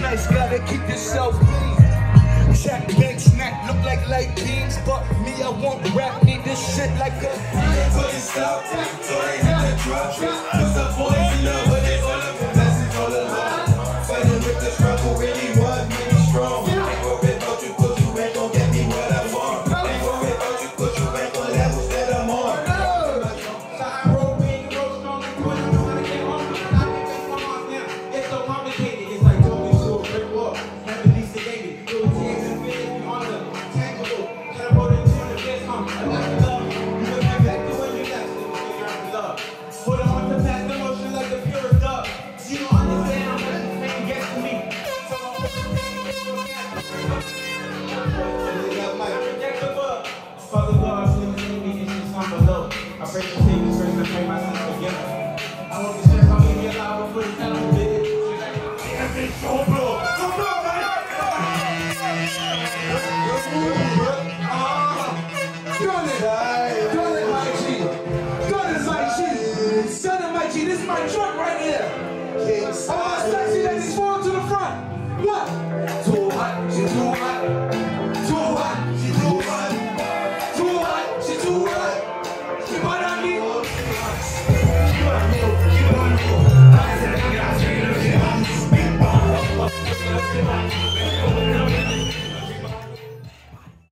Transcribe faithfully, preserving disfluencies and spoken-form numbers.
nice, gotta keep yourself clean. Jack Bank snack, look like light beans, but me, I won't rap, need this shit like a put it stop, so they had to drop. Cause the boys know what they all up and message all along. Fighting with the struggle, really want me strong. Ain't worried about you, cause you ain't gon' get me what I want. Ain't worried about you, cause you ain't gon' levels that I'm on. This is my truck right here. All my sexy ladies fall to the front. What? Too hot, she too hot. Too hot, she too hot. Too hot, she too hot. You want on me? You want me? You want me? I said, I got you. You want me?